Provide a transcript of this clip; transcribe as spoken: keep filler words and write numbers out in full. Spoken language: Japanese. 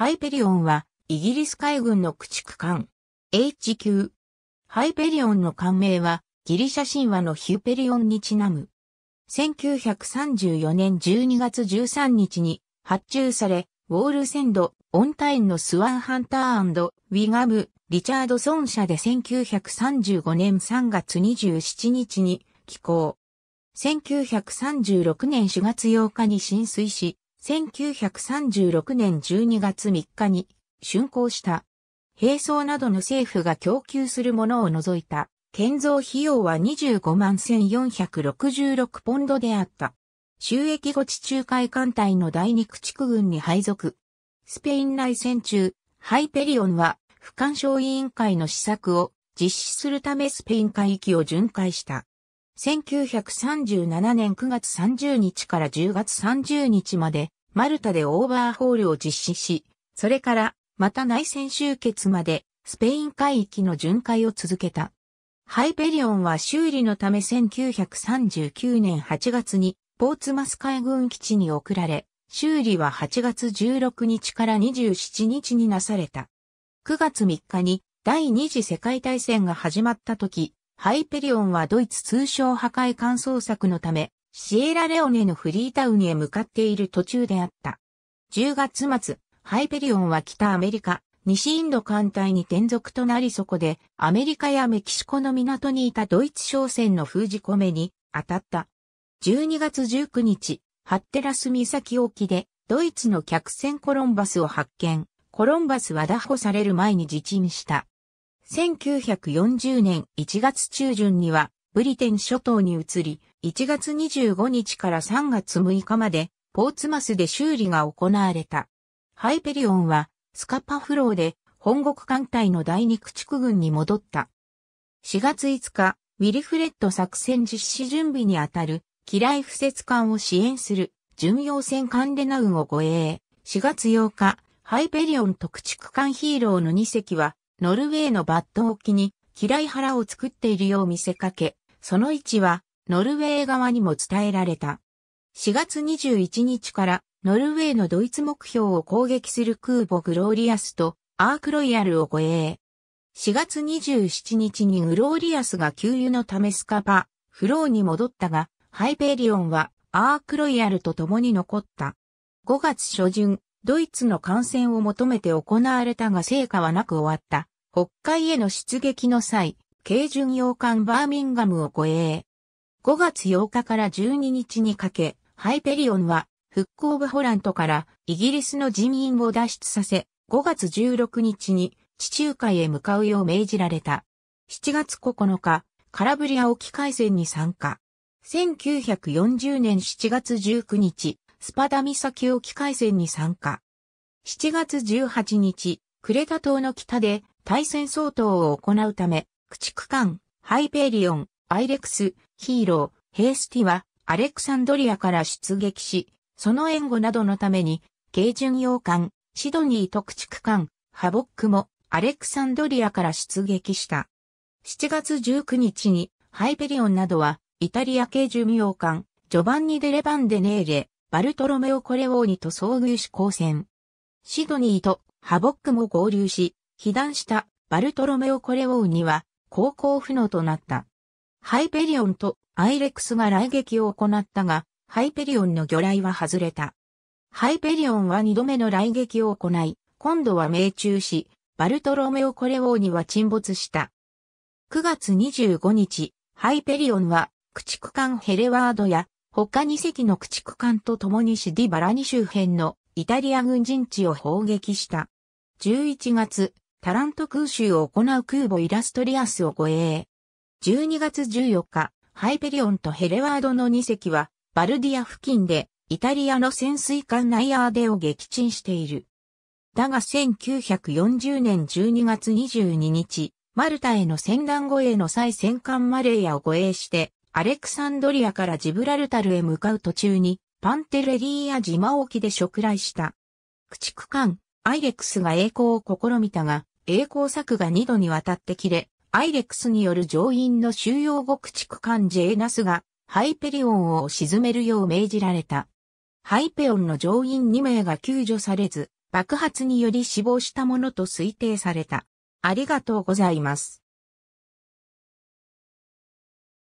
ハイペリオンはイギリス海軍の駆逐艦 エイチキュー。ハイペリオンの艦名はギリシャ神話のヒュペリオンにちなむ。せんきゅうひゃくさんじゅうよねんじゅうにがつじゅうさんにちに発注され、ウォールセンド、オンタインのスワンハンター&ウィガム、リチャードソン社でせんきゅうひゃくさんじゅうごねんさんがつにじゅうしちにちに寄港。せんきゅうひゃくさんじゅうろくねんしがつようかに進水し、せんきゅうひゃくさんじゅうろくねんじゅうにがつみっかに竣工した。兵装などの政府が供給するものを除いた建造費用はにじゅうごまんせんよんひゃくろくじゅうろくポンドであった。収益後地中海艦隊の第二駆逐軍に配属。スペイン内戦中、ハイペリオンは不干渉委員会の施策を実施するためスペイン海域を巡回した。せんきゅうひゃくさんじゅうななねんくがつさんじゅうにちからじゅうがつさんじゅうにちまでマルタでオーバーホールを実施し、それからまた内戦終結までスペイン海域の巡回を続けた。ハイペリオンは修理のためせんきゅうひゃくさんじゅうきゅうねんはちがつにポーツマス海軍基地に送られ、修理ははちがつじゅうろくにちからにじゅうしちにちになされた。くがつみっかに第二次世界大戦が始まった時、ハイペリオンはドイツ通商破壊艦捜索のため、シエラレオネのフリータウンへ向かっている途中であった。じゅうがつまつ、ハイペリオンは北アメリカ、西インド艦隊に転属となりそこで、アメリカやメキシコの港にいたドイツ商船の封じ込めに当たった。じゅうにがつじゅうくにち、ハッテラス岬沖で、ドイツの客船コロンバスを発見。コロンバスは拿捕される前に自沈した。せんきゅうひゃくよんじゅうねんいちがつちゅうじゅんには、ブリテン諸島に移り、いちがつにじゅうごにちからさんがつむいかまで、ポーツマスで修理が行われた。ハイペリオンは、スカパフローで、本国艦隊の第二駆逐軍に戻った。しがついつか、ウィルフレッド作戦実施準備にあたる、機雷敷設艦を支援する、巡洋船カンデナウンを護衛。しがつようか、ハイペリオンと駆逐艦ヒーローのにせきは、ノルウェーのバッド沖に、機雷原を作っているよう見せかけ、その位置は、ノルウェー側にも伝えられた。しがつにじゅういちにちから、ノルウェーのドイツ目標を攻撃する空母グローリアスと、アークロイヤルを護衛。しがつにじゅうしちにちにグローリアスが給油のためスカパ、フローに戻ったが、ハイペリオンは、アークロイヤルと共に残った。ごがつしょじゅん、ドイツの艦船を求めて行われたが成果はなく終わった。北海への出撃の際、軽巡洋艦バーミンガムを護衛。ごがつようかからじゅうににちにかけ、ハイペリオンは、フックオブホランドからイギリスの人員を脱出させ、ごがつじゅうろくにちに地中海へ向かうよう命じられた。しちがつここのか、カラブリア沖海戦に参加。せんきゅうひゃくよんじゅうねんしちがつじゅうくにち、スパダ岬沖海戦に参加。しちがつじゅうはちにち、クレタ島の北で、対潜掃討を行うため、駆逐艦、ハイペリオン、アイレクス、ヒーロー、ヘースティは、アレクサンドリアから出撃し、その援護などのために、軽巡洋艦、シドニーと駆逐艦、ハボックも、アレクサンドリアから出撃した。しちがつじゅうくにちに、ハイペリオンなどは、イタリア系巡洋艦、ジョバンニ・デ・レバンデネーレ、バルトロメオ・コレオーニと遭遇し交戦。シドニーとハボックも合流し、被弾したバルトロメオ・コレオーニは航行不能となった。ハイペリオンとアイレクスが雷撃を行ったが、ハイペリオンの魚雷は外れた。ハイペリオンはにどめの雷撃を行い、今度は命中し、バルトロメオ・コレオーニは沈没した。くがつにじゅうごにち、ハイペリオンは駆逐艦ヘレワードや他にせきの駆逐艦と共にシディバラニ周辺のイタリア軍陣地を砲撃した。じゅういちがつ、タラント空襲を行う空母イラストリアスを護衛。じゅうにがつじゅうよっか、ハイペリオンとヘレワードのにせきは、バルディア付近で、イタリアの潜水艦ナイアーデを撃沈している。だがせんきゅうひゃくよんじゅうねんじゅうにがつにじゅうににち、マルタへの船団護衛の際戦艦マレーヤを護衛して、アレクサンドリアからジブラルタルへ向かう途中に、パンテレリーヤ島沖で触雷した。駆逐艦、アイレクスが曳航を試みたが、曳航策がにどにわたって切れ、アイレクスによる乗員の収容後駆逐艦ジェーナスがハイペリオンを沈めるよう命じられた。ハイペリオンの乗員にめいが救助されず、爆発により死亡したものと推定された。ありがとうございます。